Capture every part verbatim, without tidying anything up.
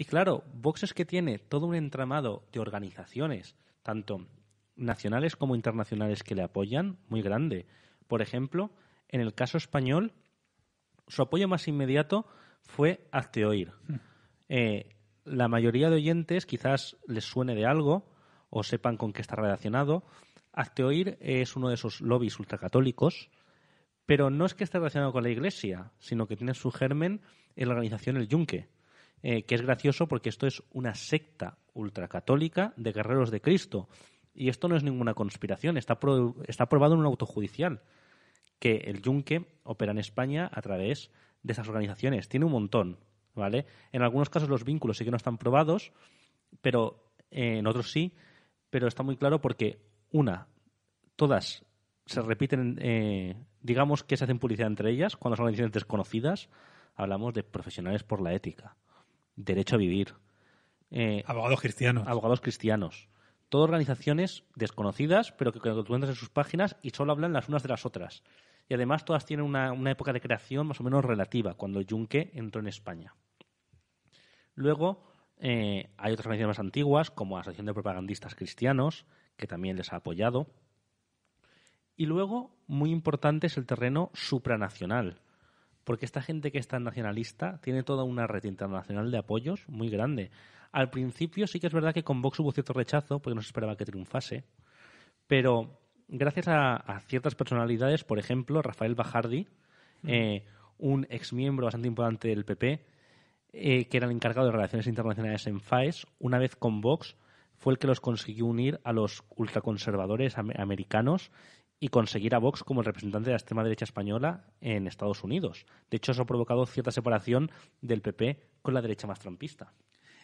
Y claro, Vox es que tiene todo un entramado de organizaciones, tanto nacionales como internacionales, que le apoyan, muy grande. Por ejemplo, en el caso español, su apoyo más inmediato fue Hazte Oír. Eh, la mayoría de oyentes quizás les suene de algo o sepan con qué está relacionado. Hazte Oír es uno de esos lobbies ultracatólicos, pero no es que esté relacionado con la Iglesia, sino que tiene su germen en la organización El Yunque, eh, que es gracioso porque esto es una secta ultracatólica de guerreros de Cristo. Y esto no es ninguna conspiración, está, pro, está probado en un auto judicial que El Yunque opera en España a través de esas organizaciones. Tiene un montón, ¿vale? En algunos casos los vínculos sí que no están probados, pero eh, en otros sí, pero está muy claro porque, una, todas se repiten, eh, digamos que se hacen publicidad entre ellas cuando son organizaciones desconocidas. Hablamos de Profesionales por la Ética, Derecho a Vivir, eh, Abogados Cristianos. Abogados Cristianos. Todas organizaciones desconocidas, pero que cuando tú entras en sus páginas y solo hablan las unas de las otras. Y además todas tienen una, una época de creación más o menos relativa, cuando el Yunque entró en España. Luego eh, hay otras organizaciones más antiguas, como Asociación de Propagandistas Cristianos, que también les ha apoyado. Y luego, muy importante, es el terreno supranacional, porque esta gente que es tan nacionalista tiene toda una red internacional de apoyos muy grande. Al principio sí que es verdad que con Vox hubo cierto rechazo porque no se esperaba que triunfase, pero gracias a, a ciertas personalidades, por ejemplo, Rafael Bajardi, eh, un exmiembro bastante importante del P P, eh, que era el encargado de relaciones internacionales en FAES, una vez con Vox fue el que los consiguió unir a los ultraconservadores am- americanos y conseguir a Vox como el representante de la extrema derecha española en Estados Unidos. De hecho, eso ha provocado cierta separación del P P con la derecha más trampista.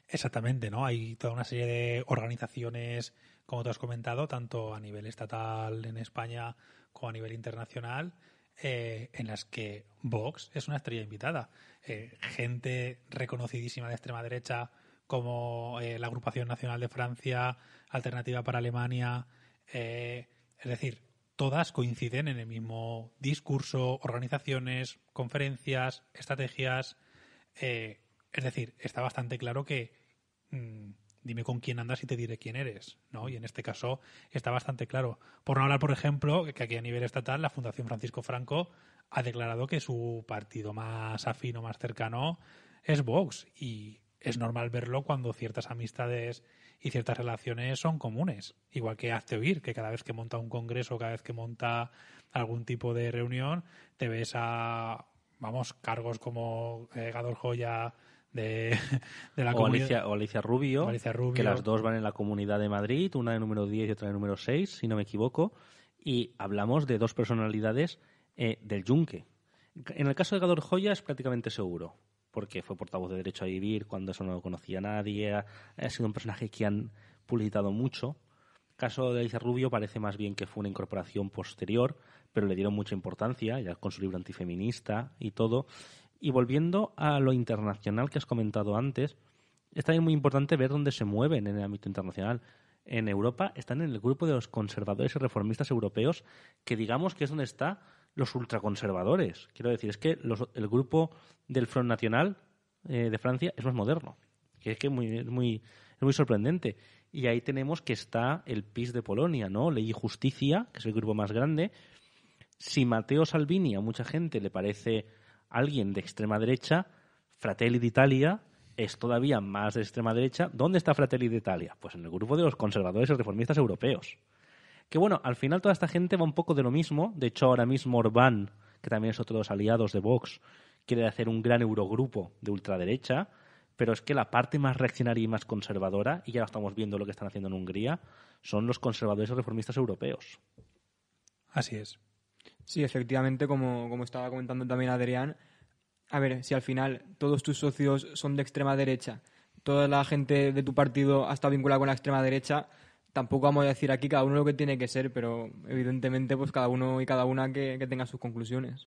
Exactamente, ¿no? Hay toda una serie de organizaciones, como tú has comentado, tanto a nivel estatal en España como a nivel internacional, eh, en las que Vox es una estrella invitada. Eh, gente reconocidísima de extrema derecha como eh, la Agrupación Nacional de Francia, Alternativa para Alemania, eh, es decir, todas coinciden en el mismo discurso, organizaciones, conferencias, estrategias. Eh, es decir, está bastante claro que mmm, dime con quién andas y te diré quién eres, ¿no? Y en este caso está bastante claro. Por no hablar, por ejemplo, que aquí a nivel estatal la Fundación Francisco Franco ha declarado que su partido más afín o más cercano es Vox, y es normal verlo cuando ciertas amistades y ciertas relaciones son comunes. Igual que Hazte Oír, que cada vez que monta un congreso, cada vez que monta algún tipo de reunión, te ves a, vamos, cargos como eh, Gador Joya de, de la comunidad. Alicia, o Alicia Rubio, Alicia Rubio, que las dos van en la Comunidad de Madrid, una de número diez y otra de número seis, si no me equivoco. Y hablamos de dos personalidades eh, del Yunque. En el caso de Gador Joya es prácticamente seguro, porque fue portavoz de Derecho a Vivir cuando eso no lo conocía nadie, ha, ha sido un personaje que han publicitado mucho. El caso de Alicia Rubio parece más bien que fue una incorporación posterior, pero le dieron mucha importancia, ya con su libro antifeminista y todo. Y volviendo a lo internacional que has comentado antes, es también muy importante ver dónde se mueven en el ámbito internacional. En Europa están en el grupo de los conservadores y reformistas europeos, que digamos que es donde está los ultraconservadores. Quiero decir, es que los, el grupo del Front National eh, de Francia es más moderno, que es que muy, es muy, es muy sorprendente. Y ahí tenemos que está el P I S de Polonia, ¿no? Ley y Justicia, que es el grupo más grande. Si Matteo Salvini a mucha gente le parece alguien de extrema derecha, Fratelli d'Italia es todavía más de extrema derecha. ¿Dónde está Fratelli d'Italia? Pues en el grupo de los conservadores y reformistas europeos. Que bueno, al final toda esta gente va un poco de lo mismo. De hecho, ahora mismo Orbán, que también es otro de los aliados de Vox, quiere hacer un gran eurogrupo de ultraderecha, pero es que la parte más reaccionaria y más conservadora, y ya lo estamos viendo lo que están haciendo en Hungría, son los conservadores y reformistas europeos. Así es. Sí, efectivamente, como, como estaba comentando también Adrián, a ver, si al final todos tus socios son de extrema derecha, toda la gente de tu partido ha estado vinculada con la extrema derecha, tampoco vamos a decir aquí cada uno lo que tiene que ser, pero evidentemente pues cada uno y cada una que, que tenga sus conclusiones.